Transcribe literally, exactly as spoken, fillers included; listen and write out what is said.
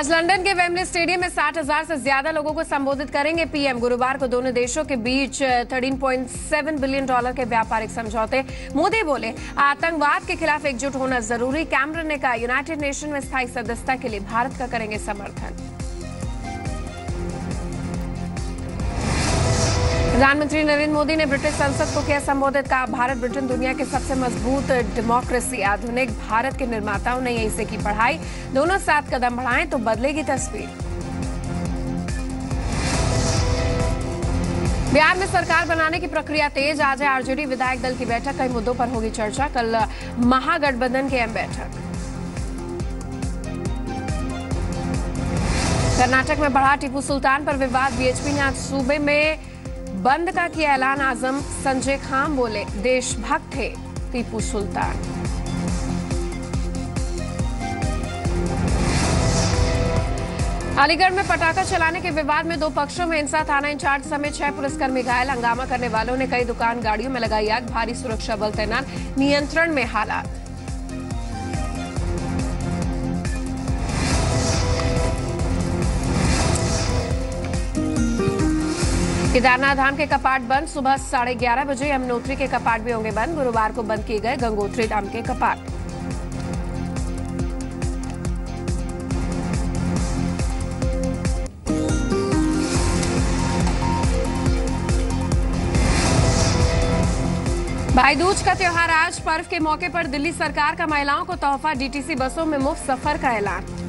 आज लंदन के Wembley stadium में साठ हज़ार से ज्यादा लोगों को संबोधित करेंगे पीएम। गुरुवार को दोनों देशों के बीच तेरह पॉइंट सात बिलियन डॉलर के व्यापारिक समझौते। मोदी बोले, आतंकवाद के खिलाफ एकजुट होना जरूरी। कैमरन ने कहा, यूनाइटेड नेशन में स्थायी सदस्यता के लिए भारत का करेंगे समर्थन। प्रधानमंत्री नरेंद्र मोदी ने ब्रिटिश संसद को किया संबोधित। कहा, भारत ब्रिटेन दुनिया के सबसे मजबूत डेमोक्रेसी। आधुनिक भारत के निर्माताओं ने यहीं से की पढ़ाई। दोनों साथ कदम बढ़ाएं तो बदलेगी तस्वीर। बिहार में सरकार बनाने की प्रक्रिया तेज। आज है आरजेडी विधायक दल की बैठक। कई मुद्दों पर होगी चर्चा। कल महागठबंधन की एम बैठक। कर्नाटक में बढ़ा टीपू सुल्तान पर विवाद। बीजेपी ने आज सूबे में बंद का किया ऐलान। आजम संजय खान बोले, देशभक्त थे टीपू सुल्तान। अलीगढ़ में पटाखा चलाने के विवाद में दो पक्षों में हिंसा। थाना इंचार्ज समेत छह पुलिसकर्मी घायल। हंगामा करने वालों ने कई दुकान गाड़ियों में लगाई आग। भारी सुरक्षा बल तैनात। नियंत्रण में हालात। केदारनाथ धाम के कपाट बंद। सुबह साढ़े ग्यारह बजे यमुनोत्री के कपाट भी होंगे बंद। गुरुवार को बंद किए गए गंगोत्री धाम के कपाट। भाई दूज का त्योहार आज। पर्व के मौके पर दिल्ली सरकार का महिलाओं को तोहफा। डीटीसी बसों में मुफ्त सफर का ऐलान।